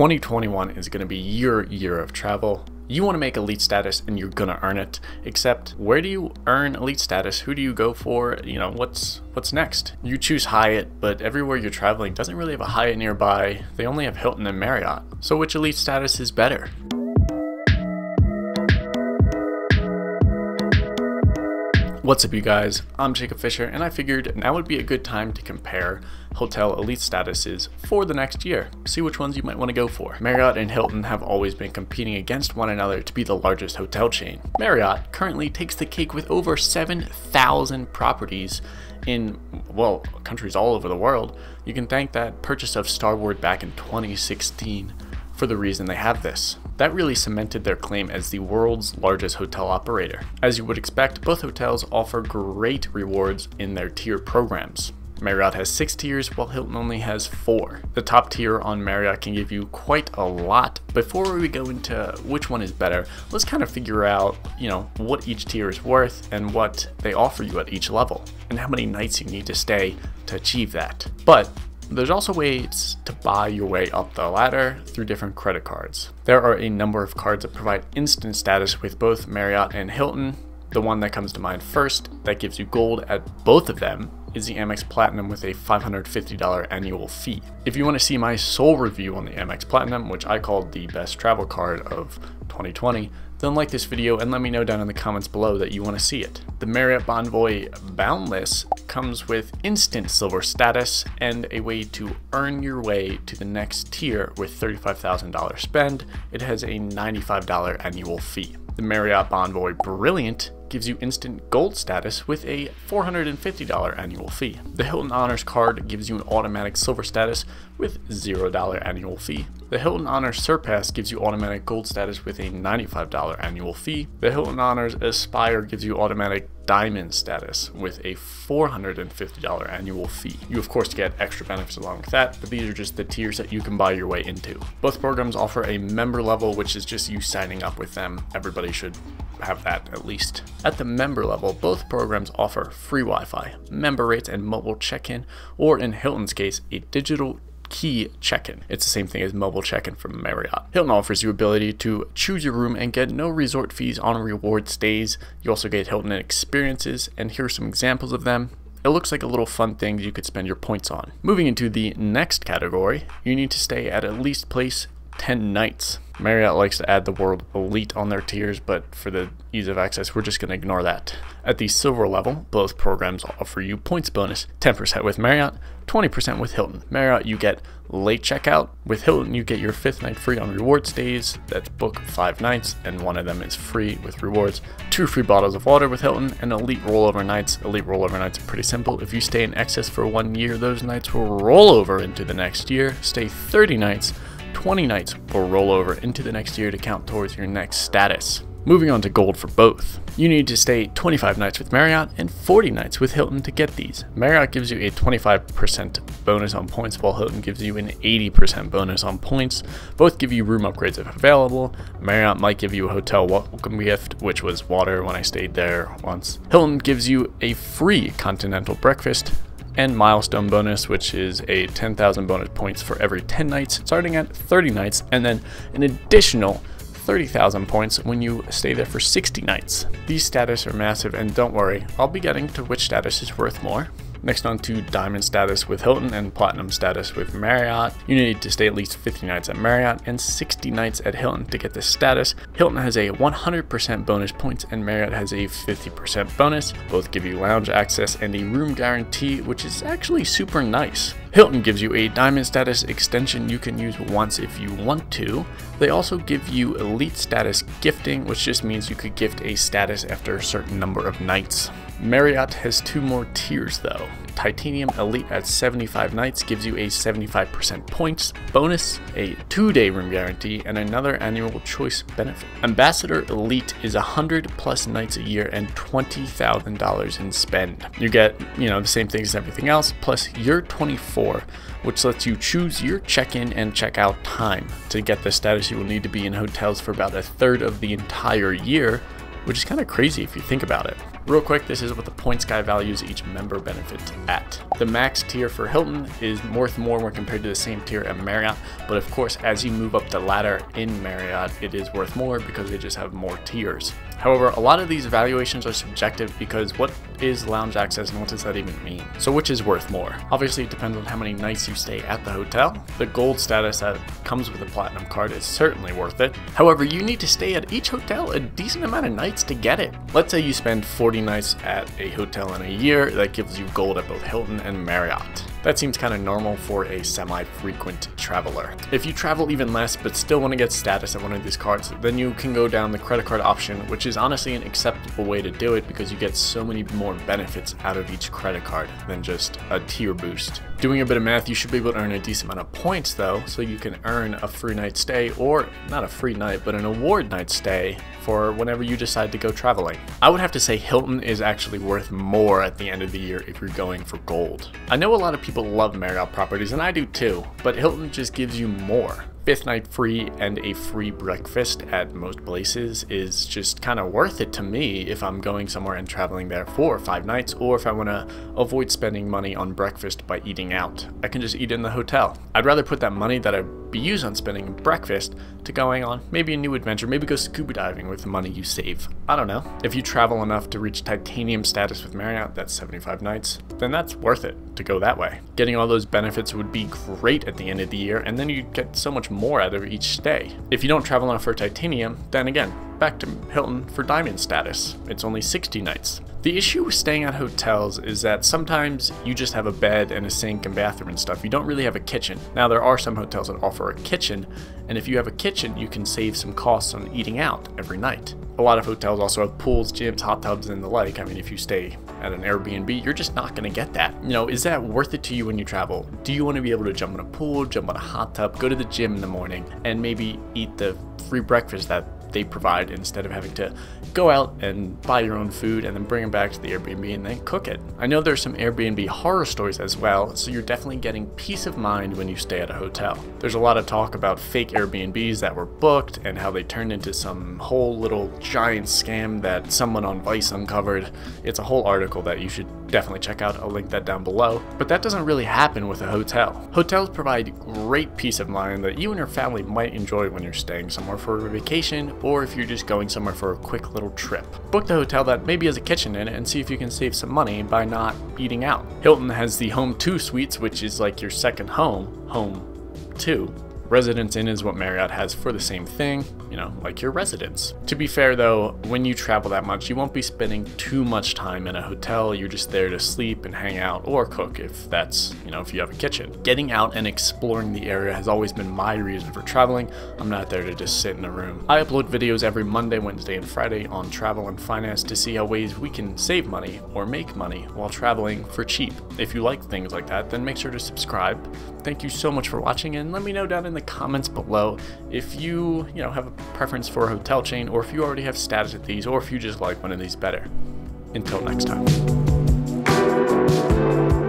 2021 is going to be your year of travel. You want to make elite status and you're going to earn it. Except where do you earn elite status? Who do you go for? You know, what's next? You choose Hyatt, but everywhere you're traveling doesn't really have a Hyatt nearby. They only have Hilton and Marriott. So which elite status is better? What's up you guys, I'm Jacob Fisher and I figured now would be a good time to compare hotel elite statuses for the next year. See which ones you might want to go for. Marriott and Hilton have always been competing against one another to be the largest hotel chain. Marriott currently takes the cake with over 7,000 properties in, well, countries all over the world. You can thank that purchase of Starwood back in 2016 for the reason they have this. That really cemented their claim as the world's largest hotel operator. As you would expect, both hotels offer great rewards in their tier programs. Marriott has 6 tiers, while Hilton only has 4. The top tier on Marriott can give you quite a lot. Before we go into which one is better, let's kind of figure out, you know, what each tier is worth and what they offer you at each level, and how many nights you need to stay to achieve that. But there's also ways to buy your way up the ladder through different credit cards. There are a number of cards that provide instant status with both Marriott and Hilton. The one that comes to mind first that gives you gold at both of them is the Amex Platinum with a $550 annual fee. If you want to see my sole review on the Amex Platinum, which I called the best travel card of 2020, then like this video and let me know down in the comments below that you want to see it. The Marriott Bonvoy Boundless comes with instant silver status and a way to earn your way to the next tier with $35,000 spend. It has a $95 annual fee. The Marriott Bonvoy Brilliant gives you instant gold status with a $450 annual fee. The Hilton Honors card gives you an automatic silver status with $0 annual fee. The Hilton Honors Surpass gives you automatic gold status with a $95 annual fee. The Hilton Honors Aspire gives you automatic diamond status with a $450 annual fee. You of course get extra benefits along with that, but these are just the tiers that you can buy your way into. Both programs offer a member level, which is just you signing up with them. Everybody should have that at least. At the member level, both programs offer free Wi-Fi, member rates, and mobile check-in, or in Hilton's case, a digital key check-in. It's the same thing as mobile check-in from Marriott. Hilton offers you ability to choose your room and get no resort fees on reward stays. You also get Hilton experiences, and here are some examples of them. It looks like a little fun thing you could spend your points on. Moving into the next category, you need to stay at least place 10 nights. Marriott likes to add the word elite on their tiers, but for the ease of access, we're just going to ignore that. At the silver level, both programs offer you points bonus, 10% with Marriott, 20% with Hilton. Marriott, you get late checkout. With Hilton, you get your 5th night free on reward stays. That's book 5 nights, and one of them is free with rewards. 2 free bottles of water with Hilton, and elite rollover nights. Elite rollover nights are pretty simple. If you stay in excess for 1 year, those nights will roll over into the next year. Stay 30 nights. 20 nights will roll over into the next year to count towards your next status. Moving on to gold for both. You need to stay 25 nights with Marriott and 40 nights with Hilton to get these. Marriott gives you a 25% bonus on points, while Hilton gives you an 80% bonus on points. Both give you room upgrades if available. Marriott might give you a hotel welcome gift, which was water when I stayed there once. Hilton gives you a free continental breakfast, and milestone bonus, which is a 10,000 bonus points for every 10 nights, starting at 30 nights, and then an additional 30,000 points when you stay there for 60 nights. These status are massive, and don't worry, I'll be getting to which status is worth more. Next on to diamond status with Hilton and platinum status with Marriott. You need to stay at least 50 nights at Marriott and 60 nights at Hilton to get this status. Hilton has a 100% bonus points and Marriott has a 50% bonus. Both give you lounge access and a room guarantee, which is actually super nice. Hilton gives you a diamond status extension you can use once if you want to. They also give you elite status gifting, which just means you could gift a status after a certain number of nights. Marriott has 2 more tiers though. Titanium Elite at 75 nights gives you a 75% points bonus, a 2-day room guarantee, and another annual choice benefit. Ambassador Elite is 100 plus nights a year and $20,000 in spend. You get, you know, the same things as everything else, plus year 24, which lets you choose your check-in and check-out time. To get this status, you will need to be in hotels for about a third of the entire year, which is kind of crazy if you think about it. Real quick, this is what the points guy values each member benefit at. The max tier for Hilton is more when compared to the same tier at Marriott, but of course as you move up the ladder in Marriott, it is worth more because they just have more tiers. However, a lot of these valuations are subjective because what is lounge access and what does that even mean? So which is worth more? Obviously it depends on how many nights you stay at the hotel. The gold status that comes with a platinum card is certainly worth it. However, you need to stay at each hotel a decent amount of nights to get it. Let's say you spend 40 nights at a hotel in a year, that gives you gold at both Hilton and Marriott. That seems kind of normal for a semi-frequent traveler. If you travel even less but still want to get status at one of these cards, then you can go down the credit card option, which is honestly an acceptable way to do it because you get so many more benefits out of each credit card than just a tier boost. Doing a bit of math, you should be able to earn a decent amount of points though, so you can earn a free night stay, or not a free night, but an award night stay for whenever you decide to go traveling. I would have to say Hilton is actually worth more at the end of the year if you're going for gold. I know a lot of people love Marriott properties, and I do too, but Hilton just gives you more. 5th night free and a free breakfast at most places is just kind of worth it to me if I'm going somewhere and traveling there for 5 nights, or if I want to avoid spending money on breakfast by eating out. I can just eat in the hotel. I'd rather put that money that I'd be used on spending breakfast to going on maybe a new adventure, maybe go scuba diving with the money you save. I don't know. If you travel enough to reach titanium status with Marriott, that's 75 nights, then that's worth it to go that way. Getting all those benefits would be great at the end of the year, and then you get so much more out of each stay. If you don't travel enough for titanium, then again, back to Hilton for diamond status. It's only 60 nights. The issue with staying at hotels is that sometimes you just have a bed and a sink and bathroom and stuff. You don't really have a kitchen. Now there are some hotels that offer a kitchen, and if you have a kitchen, you can save some costs on eating out every night. A lot of hotels also have pools, gyms, hot tubs, and the like. I mean, if you stay at an Airbnb, you're just not gonna get that. You know, is that worth it to you when you travel? Do you wanna be able to jump in a pool, jump in a hot tub, go to the gym in the morning, and maybe eat the free breakfast that they provide instead of having to go out and buy your own food and then bring it back to the Airbnb and then cook it? I know there's some Airbnb horror stories as well, so you're definitely getting peace of mind when you stay at a hotel. There's a lot of talk about fake Airbnbs that were booked and how they turned into some whole little giant scam that someone on Vice uncovered. It's a whole article that you should definitely check out. I'll link that down below. But that doesn't really happen with a hotel. Hotels provide great peace of mind that you and your family might enjoy when you're staying somewhere for a vacation, or if you're just going somewhere for a quick little trip. Book the hotel that maybe has a kitchen in it and see if you can save some money by not eating out. Hilton has the Home 2 Suites, which is like your second home, Home 2. Residence Inn is what Marriott has for the same thing, you know, like your residence. To be fair though, when you travel that much, you won't be spending too much time in a hotel. You're just there to sleep and hang out, or cook if that's, you know, if you have a kitchen. Getting out and exploring the area has always been my reason for traveling. I'm not there to just sit in a room. I upload videos every Monday, Wednesday, and Friday on travel and finance to see how ways we can save money or make money while traveling for cheap. If you like things like that, then make sure to subscribe. Thank you so much for watching, and let me know down in the comments below if you have a preference for a hotel chain, or if you already have status at these, or if you just like one of these better. Until next time.